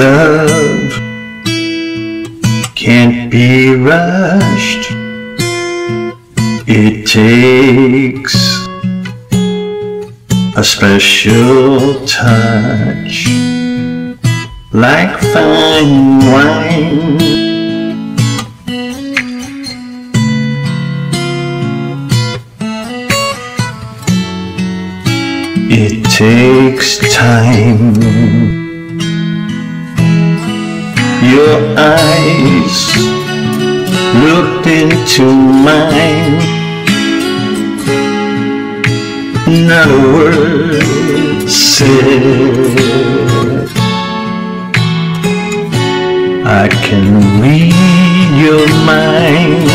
love can't be rushed. It takes a special touch, like fine wine. It takes time. Your eyes looked into mine. Not a word said. I can read your mind,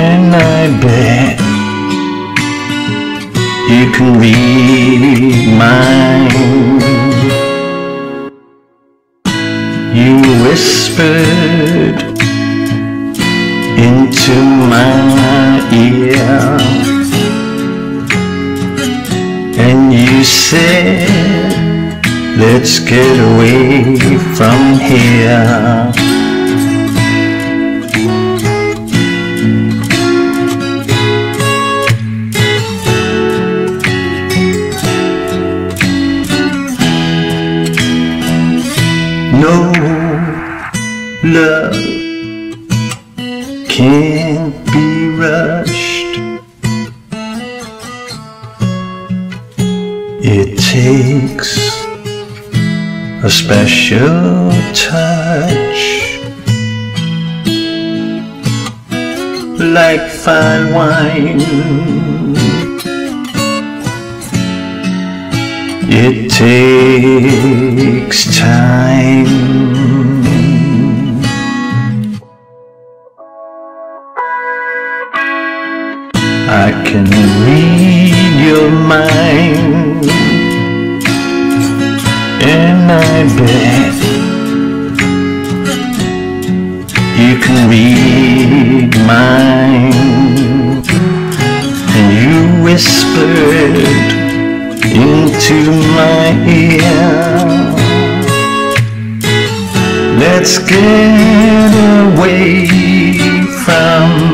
and I bet you can read mine. You whispered into my ear, and you said, let's get away from here. No love can't be rushed. It takes a special touch, like fine wine. It takes time. I can read your mind, and I bet you can read mine. And you whispered into my ear, let's get away from